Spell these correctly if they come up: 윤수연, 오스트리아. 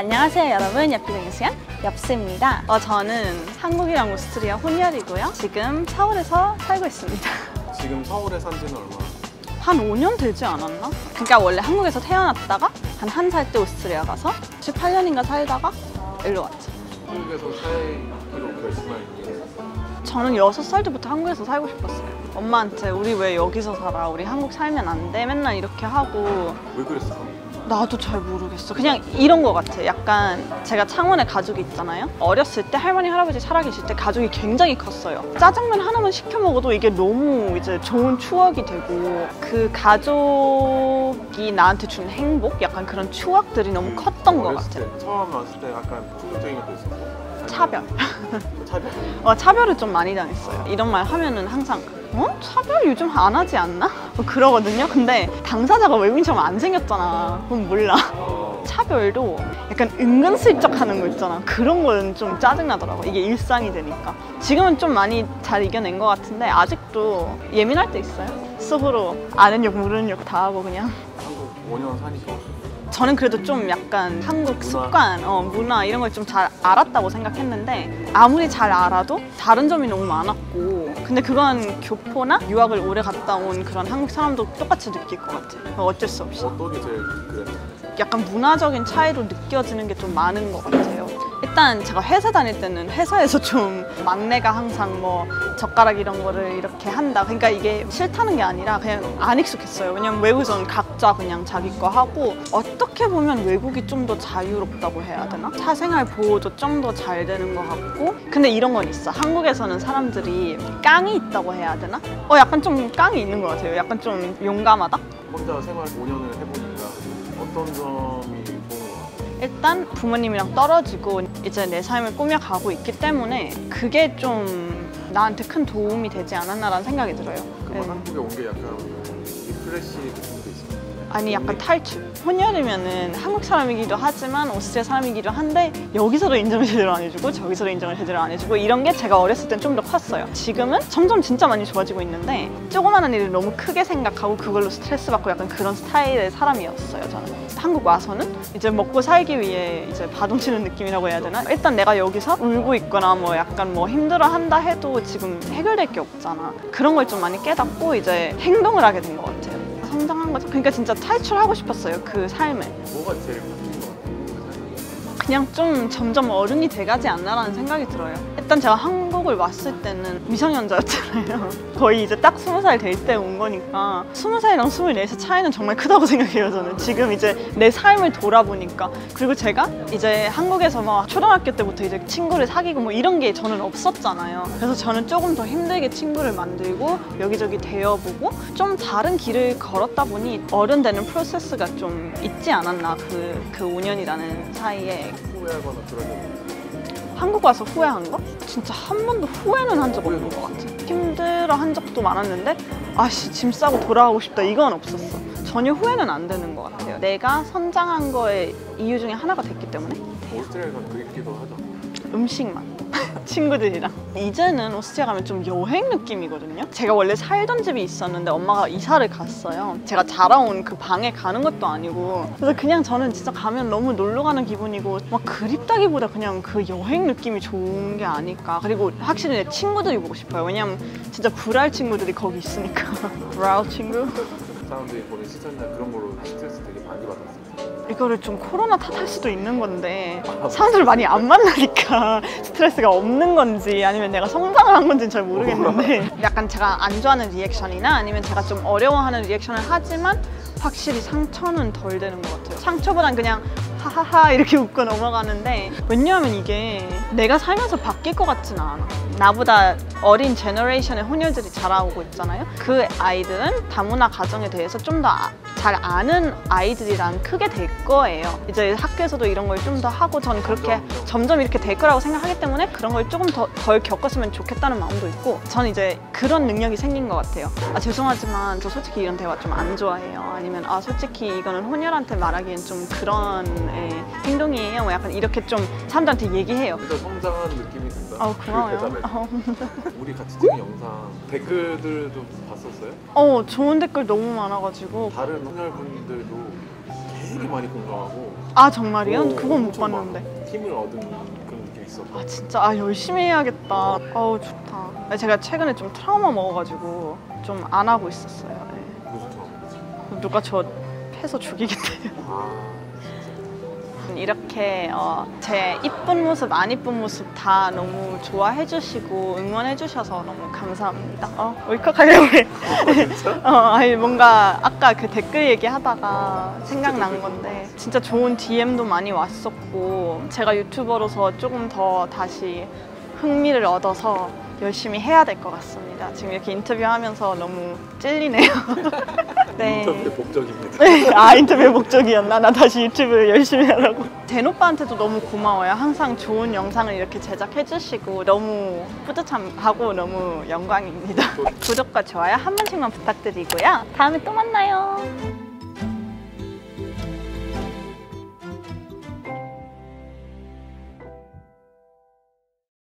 안녕하세요 여러분, 엽기적 윤수연 엽스입니다. 저는 한국이랑 오스트리아 혼혈이고요, 지금 서울에서 살고 있습니다. 지금 서울에 산 지는 얼마나? 한 5년 되지 않았나? 그러니까 원래 한국에서 태어났다가 한 1살 때 오스트리아 가서 18년인가 살다가 일로 왔죠. 한국에서 살기로 결심한 이유는? 저는 6살 때부터 한국에서 살고 싶었어요. 엄마한테 우리 왜 여기서 살아? 우리 한국 살면 안 돼? 맨날 이렇게 하고. 왜 그랬어? 나도 잘 모르겠어. 그냥 이런 거 같아. 약간 제가 창원에 가족이 있잖아요. 어렸을 때 할머니 할아버지 살아계실 때 가족이 굉장히 컸어요. 짜장면 하나만 시켜 먹어도 이게 너무 이제 좋은 추억이 되고, 그 가족이 나한테 준 행복? 약간 그런 추억들이 너무 컸던 거 같아. 처음 왔을 때 약간 충격적인 것도 있었고. 차별. 차별? 차별을 좀 많이 당했어요. 이런 말 하면은 항상 차별 요즘 안 하지 않나? 뭐 그러거든요. 근데 당사자가 외국인처럼 안 생겼잖아. 그럼 몰라. 차별도 약간 은근슬쩍 하는 거 있잖아. 그런 건 좀 짜증나더라고. 이게 일상이 되니까. 지금은 좀 많이 잘 이겨낸 것 같은데 아직도 예민할 때 있어요. 속으로 아는 욕 모르는 욕 다 하고 그냥. 한국 5년 사니까 저는 그래도 좀 약간 한국 습관, 문화 이런 걸 좀 잘 알았다고 생각했는데, 아무리 잘 알아도 다른 점이 너무 많았고, 근데 그건 교포나 유학을 오래 갔다 온 그런 한국 사람도 똑같이 느낄 것 같아요. 어쩔 수 없이. 어떤 게 제일 그랬나요? 약간 문화적인 차이로 느껴지는 게 좀 많은 것 같아요. 일단 제가 회사 다닐 때는 회사에서 좀 막내가 항상 뭐 젓가락 이런 거를 이렇게 한다. 그러니까 이게 싫다는 게 아니라 그냥 안 익숙했어요. 왜냐면 외국에서는 각자 그냥 자기 거 하고, 어떻게 보면 외국이 좀 더 자유롭다고 해야 되나? 사생활 보호도 좀 더 잘 되는 것 같고. 근데 이런 건 있어. 한국에서는 사람들이 깡이 있다고 해야 되나? 약간 좀 깡이 있는 것 같아요. 약간 좀 용감하다? 혼자 생활 5년을 해보니까 어떤 점이 좋은 것 같아요? 일단 부모님이랑 떨어지고 이제 내 삶을 꾸며가고 있기 때문에 그게 좀 나한테 큰 도움이 되지 않았나라는 생각이 들어요. 그럼 네. 한국에 온 게 약간 리프레시 같은 게 있어요? 아니, 약간 탈출. 혼혈이면은 한국 사람이기도 하지만 오스트리아 사람이기도 한데 여기서도 인정을 제대로 안 해주고 저기서도 인정을 제대로 안 해주고, 이런 게 제가 어렸을 땐 좀 더 컸어요. 지금은 점점 진짜 많이 좋아지고 있는데 조그마한 일을 너무 크게 생각하고 그걸로 스트레스 받고 약간 그런 스타일의 사람이었어요. 저는 한국 와서는 이제 먹고 살기 위해 이제 바둥치는 느낌이라고 해야 되나? 일단 내가 여기서 울고 있거나 뭐 약간 뭐 힘들어한다 해도 지금 해결될 게 없잖아. 그런 걸 좀 많이 깨닫고 이제 행동을 하게 된 것 같아요. 성장한 거죠. 그러니까 진짜 탈출하고 싶었어요, 그 삶에. 뭐가 제일 바뀐 것 같아요? 그냥 좀 점점 어른이 돼가지 않나라는 생각이 들어요. 일단 제가 한국을 왔을 때는 미성년자였잖아요. 거의 이제 딱 20살 될 때 온 거니까 20살이랑 24살 차이는 정말 크다고 생각해요, 저는. 지금 이제 내 삶을 돌아보니까. 그리고 제가 이제 한국에서 막 초등학교 때부터 이제 친구를 사귀고 뭐 이런 게 저는 없었잖아요. 그래서 저는 조금 더 힘들게 친구를 만들고 여기저기 대여보고 좀 다른 길을 걸었다 보니 어른 되는 프로세스가 좀 있지 않았나, 그 5년이라는 사이에. 후회하거나 그런 거? 한국 와서 후회한 거? 진짜 한 번도 후회는 한 적 없는 것 같아. 힘들어 한 적도 많았는데 아씨 짐 싸고 돌아가고 싶다 이건 없었어. 전혀 후회는 안 되는 것 같아요. 내가 선장한 거의 이유 중에 하나가 됐기 때문에. 오스트리아에서 그립기도 하죠. 음식만. 친구들이랑. 이제는 오스트리아 가면 좀 여행 느낌이거든요. 제가 원래 살던 집이 있었는데 엄마가 이사를 갔어요. 제가 자라온 그 방에 가는 것도 아니고. 그래서 그냥 저는 진짜 가면 너무 놀러 가는 기분이고, 막 그립다기보다 그냥 그 여행 느낌이 좋은 게 아닐까. 그리고 확실히 내 친구들이 보고 싶어요. 왜냐면 진짜 불알 친구들이 거기 있으니까. 불알 친구? 사람들이 보는 시선이나 그런 걸로 스트레스 되게 많이 받았어요. 이거를 좀 코로나 탓할 수도 있는 건데 사람들을 많이 안 만나니까 스트레스가 없는 건지 아니면 내가 성장을 한 건지는 잘 모르겠는데, 약간 제가 안 좋아하는 리액션이나 아니면 제가 좀 어려워하는 리액션을 하지만 확실히 상처는 덜 되는 것 같아요. 상처보단 그냥 하하하 이렇게 웃고 넘어가는데, 왜냐하면 이게 내가 살면서 바뀔 것 같지는 않아. 나보다 어린 제너레이션의 혼혈들이 자라오고 있잖아요. 그 아이들은 다문화 가정에 대해서 좀 더 잘 아는 아이들이랑 크게 될 거예요. 이제 학교에서도 이런 걸 좀 더 하고, 저는 그렇게 점점 이렇게 될 거라고 생각하기 때문에 그런 걸 조금 덜 겪었으면 좋겠다는 마음도 있고, 저는 이제 그런 능력이 생긴 것 같아요. 죄송하지만 저 솔직히 이런 대화 좀 안 좋아해요. 아니면 솔직히 이거는 혼혈한테 말하기엔 좀 그런 행동이에요. 뭐 약간 이렇게 좀 사람들한테 얘기해요. 진짜 성장한 느낌이 든다. 고마워요. 우리 같이 찍은 영상 댓글들도 봤었어요? 좋은 댓글 너무 많아가지고 다른 혼혈분들도 기술이 많이 공감하고. 아 정말이요? 그건 못 봤는데. 힘을 얻은 그런 느낌이 있었고. 아 진짜? 아 열심히 해야겠다. 아우 좋다. 제가 최근에 좀 트라우마 먹어가지고 좀 안 하고 있었어요. 네. 무슨 트라우마? 누가 저 패서 죽이겠대요. 이렇게 제 이쁜 모습, 안 이쁜 모습 다 너무 좋아해 주시고 응원해 주셔서 너무 감사합니다. 울컥하려고 해. 아니 뭔가 아까 그 댓글 얘기하다가 생각난 건데 진짜 좋은 DM도 많이 왔었고 제가 유튜버로서 조금 더 다시 흥미를 얻어서 열심히 해야 될 것 같습니다. 지금 이렇게 인터뷰하면서 너무 찔리네요. 네. 인터뷰의 목적입니다. 아 인터뷰의 목적이었나? 나 다시 유튜브 열심히 하라고. 젠 오빠한테도 너무 고마워요. 항상 좋은 영상을 이렇게 제작해 주시고 너무 뿌듯하고 너무 영광입니다. 구독과 좋아요 한 번씩만 부탁드리고요. 다음에 또 만나요.